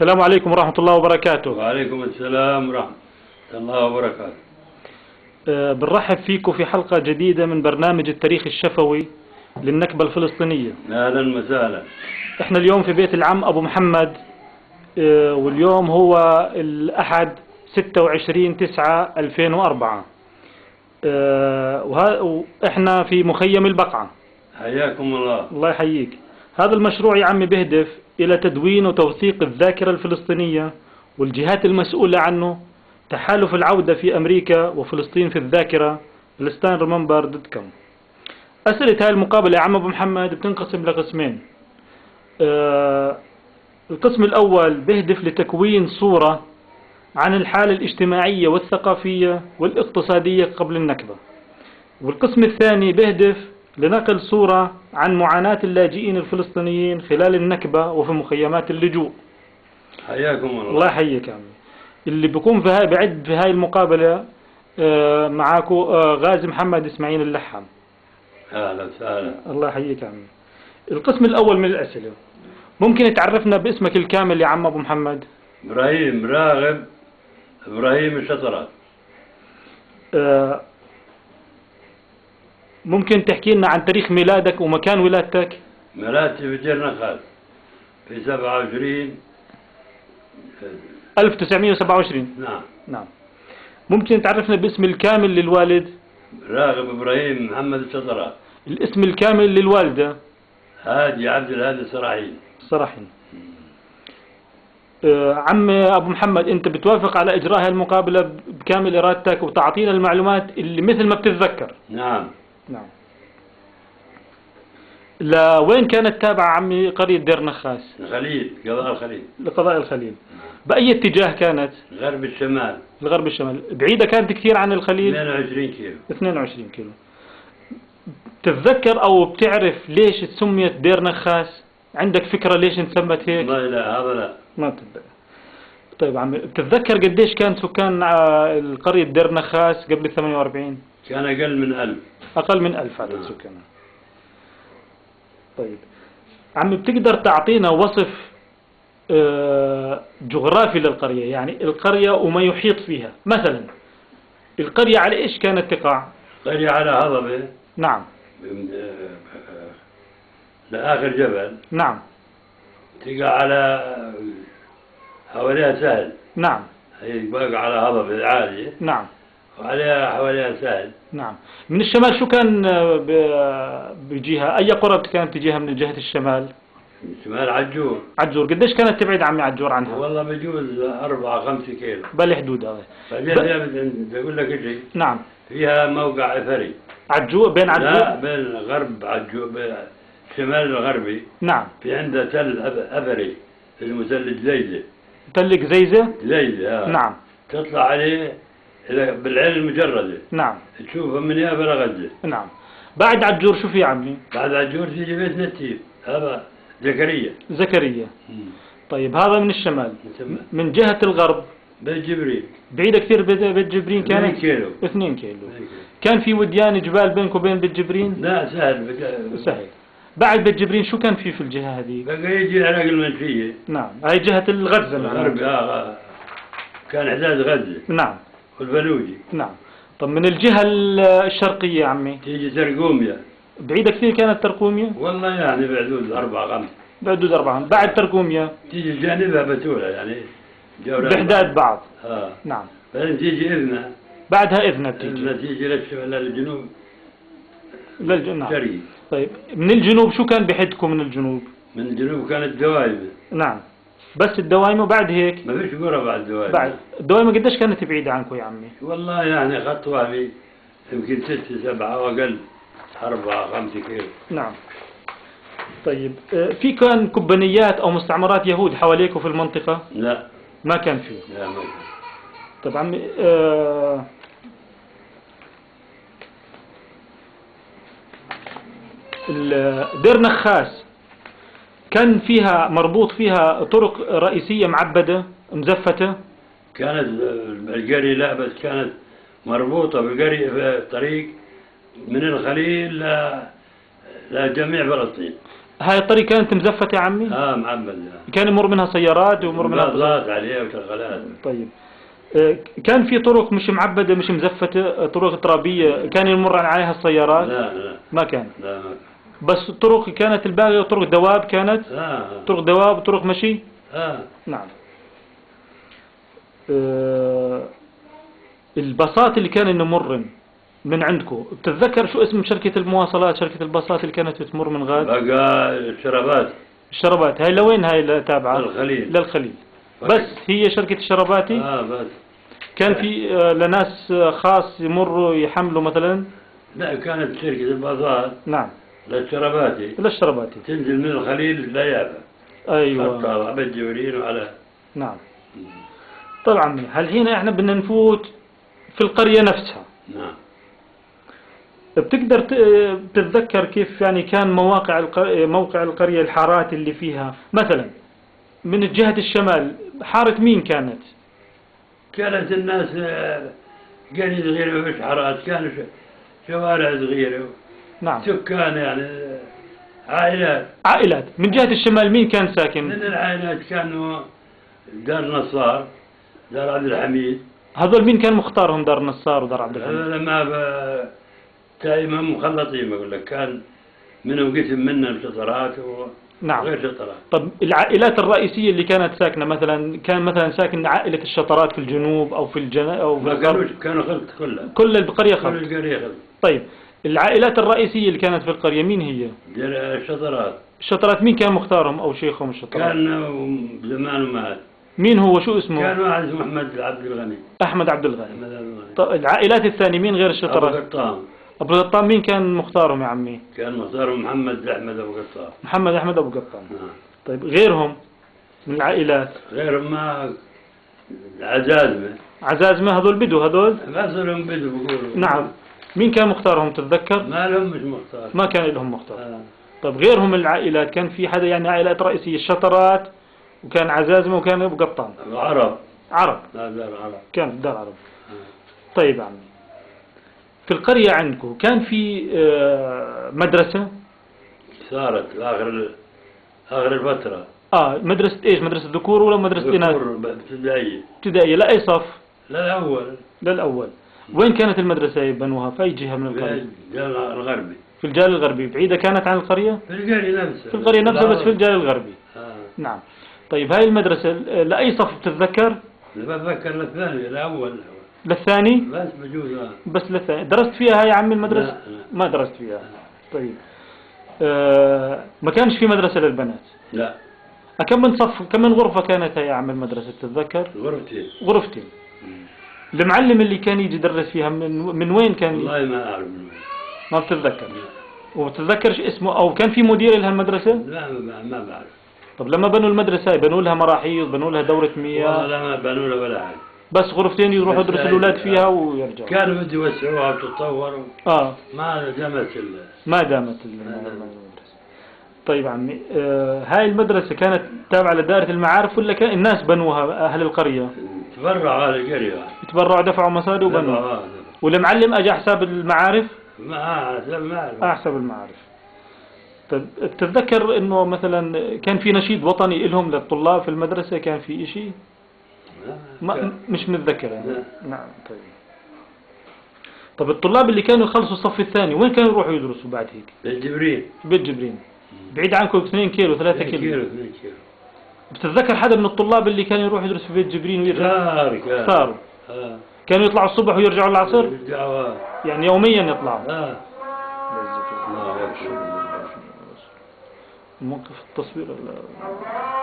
السلام عليكم ورحمة الله وبركاته. وعليكم السلام ورحمة الله وبركاته. بنرحب فيكم في حلقة جديدة من برنامج التاريخ الشفوي للنكبة الفلسطينية. أهلا وسهلا. احنا اليوم في بيت العم أبو محمد، واليوم هو الأحد 26/9/2004، واحنا في مخيم البقعة. حياكم الله. الله يحييك. هذا المشروع يا عمي بيهدف إلى تدوين وتوثيق الذاكرة الفلسطينية، والجهات المسؤولة عنه تحالف العودة في أمريكا وفلسطين في الذاكرة، فلسطين ريميمبرد دوت كوم. أسئلة هاي المقابلة يا عم أبو محمد بتنقسم لقسمين. القسم الأول بيهدف لتكوين صورة عن الحالة الاجتماعية والثقافية والاقتصادية قبل النكبة، والقسم الثاني بيهدف لنقل صورة عن معاناة اللاجئين الفلسطينيين خلال النكبة وفي مخيمات اللجوء. حياكم الله. الله يحييك يا عمي. اللي بيقوم بعد في هاي المقابلة معاكم غازي محمد اسماعيل اللحم. أهلا وسهلا. الله يحييك يا عمي. القسم الأول من الأسئلة، ممكن تعرفنا باسمك الكامل يا عم أبو محمد؟ إبراهيم راغب إبراهيم الشطرات. ممكن تحكي لنا عن تاريخ ميلادك ومكان ولادتك؟ ميلادتي في جيرنخاس في 1927. نعم نعم. ممكن تعرفنا باسم الكامل للوالد؟ راغب إبراهيم محمد الشطرة. الاسم الكامل للوالدة؟ هادي عبد الهادي صراحي. عم أبو محمد، أنت بتوافق على إجراء هالمقابلة بكامل إرادتك وتعطينا المعلومات اللي مثل ما بتتذكر؟ نعم نعم. لوين كانت تابعة عمي قرية دير نخاس؟ الخليل، قضاء الخليل. لقضاء الخليل. بأي اتجاه كانت؟ غرب الشمال. الغرب الشمال. بعيدة كانت كثير عن الخليل؟ 22 كيلو. 22 كيلو. بتتذكر أو بتعرف ليش تسميت دير نخاس؟ عندك فكرة ليش انسمت هيك؟ والله لا، هذا لا ما بتتذكر. طيب عمي، بتتذكر قديش كان سكان القرية دير نخاس قبل ال 48؟ كان أقل من 1000. أقل من 1000 عدد سكان. طيب عمي، بتقدر تعطينا وصف جغرافي للقرية، يعني القرية وما يحيط فيها؟ مثلا القرية على إيش كانت تقع؟ القرية على هضبة. نعم. لآخر جبل. نعم. تقع على حواليها سهل. نعم. هي باقي على هضبة عالية. نعم. وعليها حواليها سهل. نعم. من الشمال شو كان بيجيها؟ أي قرى كانت تجيها من جهة الشمال؟ من الشمال عجور. عجور، قديش كانت تبعد عمي عجور عنها؟ والله بجوز 4-5 كيلو. بالحدود هذا. بعدين بقول لك شيء. نعم. فيها موقع أثري. عجور بين عجور؟ لا، بين غرب عجور بين الشمال الغربي. نعم. في عندها تل أثري اسمه تلج زيزة. تلج زيزة؟ زيزة. نعم. تطلع عليه بالعين المجردة. نعم. تشوفها من يابا لغزة. نعم. بعد عجور شو في يا عمي؟ بعد عجور تيجي بيت نتيف، هذا زكريا. طيب هذا من الشمال. من جهة الغرب بيت جبرين. بعيدة كثير بيت جبرين كانت؟ 2 كيلو. كان في وديان جبال بينك وبين بيت جبرين؟ لا، سهل. بعد بيت جبرين شو كان في الجهة هذه؟ بقى يجي العراق المنفية. نعم، هاي جهة الغزة. الغرب كان إعداد غزة. نعم. والبلوجي. نعم. طب من الجهة الشرقية يا عمي؟ تيجي ترقوميا. بعيدة كثير كانت ترقوميا؟ والله يعني بعدود 4-5. بعدود 4. بعد ترقوميا تيجي جانبها بتولة، يعني بحداد بعض. نعم. بعدين تيجي اذنة. بعدها اذنة بتيجي. اذنة تيجي للجنوب. نعم. شرقي. طيب من الجنوب شو كان بحدكم من الجنوب؟ من الجنوب كانت الدوايمة. نعم. بس الدوايمة. بعد هيك ما فيش قرى بعد الدوايمة. بعد الدوايمة قديش كانت بعيدة عنكم يا عمي؟ والله يعني خطوة يمكن 6-7 وأقل، 4-5 كيلو. نعم. طيب في كان كبنيات أو مستعمرات يهود حواليكم في المنطقة؟ لا، ما كان في. لا ما كان. طب عمي، دير نخاس كان فيها مربوط فيها طرق رئيسية معبدة مزفتة؟ كانت القرية لا، بس كانت مربوطة بالقرية في طريق من الخليل لجميع فلسطين. هاي الطريق كانت مزفت يا عمي؟ معمل. كان يمر منها سيارات ويمر منها طرقات عليها وشغالات. طيب كان في طرق مش معبده مش مزفته، طرق ترابيه كان يمر عليها السيارات؟ لا لا ما كان. لا ما كان. بس الطرق كانت الباقيه طرق دواب كانت؟ طرق دواب وطرق مشي؟ نعم. الباصات اللي كان نمر من عندكم، بتتذكر شو اسم شركة المواصلات، شركة الباصات اللي كانت تمر من غاد؟ بقى الشرباتي. الشرباتي، هاي لوين هاي تابعة؟ للخليل. للخليل. بس هي شركة الشرباتي؟ بس. كان في لناس خاص يمروا يحملوا مثلا؟ لا كانت شركة الباصات. نعم. للشرباتي. للشرباتي. تنزل من الخليل لليابة. ايوه. على بيت جبرين وعلى. نعم. طبعا هالحين احنا بدنا نفوت في القرية نفسها. نعم. بتقدر تتذكر كيف يعني كان موقع القرية، الحارات اللي فيها مثلا من جهة الشمال حارة مين كانت؟ كانت الناس قرية صغيرة ما فيش حارات، كانوا شوارع صغيرة. نعم. سكان يعني عائلات. عائلات. من جهة الشمال مين كان ساكن؟ من العائلات كانوا دار نصار، دار عبد الحميد. هذول مين كان مختارهم دار نصار ودار عبد الحميد؟ هذول ما تايما مخلطين بقول لك، كان منهم قسم منا الشطرات نعم غير شطرات. طب العائلات الرئيسيه اللي كانت ساكنه مثلا، كان مثلا ساكن عائله الشطرات في الجنوب او في الجنوب او في الغرب؟ كانوا خلط كلها. كل القريه خلط. كل القريه خلط. طيب العائلات الرئيسيه اللي كانت في القريه مين هي؟ الشطرات. الشطرات مين كان مختارهم او شيخهم الشطرات؟ كانوا زمان ومات. مين هو شو اسمه؟ كان واحد اسمه احمد عبد الغني. احمد عبد الغني. احمد عبد الغني. طيب العائلات الثانيه مين غير الشطرات؟ ابو قطام. أبو قطان مين كان مختارهم يا عمي؟ كان مختارهم محمد أحمد أبو قطان. محمد أحمد أبو قطان. طيب غيرهم من العائلات؟ غيرهم ما عزازمة. عزازمة هذول بدو هذول؟ غزلهم بدو بقولوا. نعم. مين كان مختارهم تتذكر؟ ما لهم مش مختار. ما كان لهم مختار. طيب غيرهم العائلات كان في حدا يعني عائلات رئيسية، الشطرات وكان عزازمة وكان أبو قطان. عرب. عرب. لا دار عرب. كان دار عرب. طيب يا عمي. في القرية عندكم كان في مدرسة؟ صارت آخر الفترة. مدرسة ايش؟ مدرسة ذكور ولا مدرسة إناث؟ ذكور ابتدائية. ابتدائية لأي صف؟ للأول. للأول. وين كانت المدرسة بنوها؟ في أي جهة من القرية؟ في الجال الغربي. في الجال الغربي، بعيدة كانت عن القرية؟ في القرية نفسها. في القرية نفسها بس في الجال الغربي. نعم. طيب هاي المدرسة لأي صف بتتذكر؟ بتذكر للثاني الأول. للثاني؟ بس بجوز بس للثاني. درست فيها يا عمي المدرسة؟ لا. ما درست فيها. طيب ما كانش في مدرسة للبنات؟ لا. كم من صف كم من غرفة كانت يا عمي المدرسة تتذكر؟ غرفتين. غرفتين. المعلم اللي كان يجي يدرس فيها من وين كان؟ والله ما أعرف من وين. ما بتتذكر؟ وما بتتذكرش اسمه أو كان في مدير لهالمدرسة؟ لا ما بعرف. طب لما بنوا المدرسة بنوا لها مراحيض، بنوا لها دورة مياه؟ والله ما بنوا لها ولا حاجة. بس غرفتين يروحوا يدرسوا الاولاد فيها ويرجعوا. كانوا بده يوسعوها وتتطور. ما دامت ما دامت المدرسه. طيب عمي هاي المدرسه كانت تابعه لدائره المعارف ولا كان الناس بنوها اهل القريه؟ تبرعوا اهل القريه. تبرعوا دفعوا مصاري وبنوا. والمعلم اجى حساب المعارف؟ حساب المعارف. طيب بتتذكر انه مثلا كان في نشيد وطني لهم للطلاب في المدرسه، كان في شيء؟ مش متذكر يعني. نعم. طيب الطلاب اللي كانوا يخلصوا الصف الثاني وين كانوا يروحوا يدرسوا بعد هيك؟ بيت جبرين. بيت جبرين. بعيد عنكم 2 كيلو 3 كيلو. 2 كيلو 2 كيلو. بتتذكر حدا من الطلاب اللي كان يروح يدرس في بيت جبرين ويرجع؟ صاروا. كانوا يطلعوا الصبح ويرجعوا العصر؟ يرجعوا يعني يوميا يطلعوا. موقف التصوير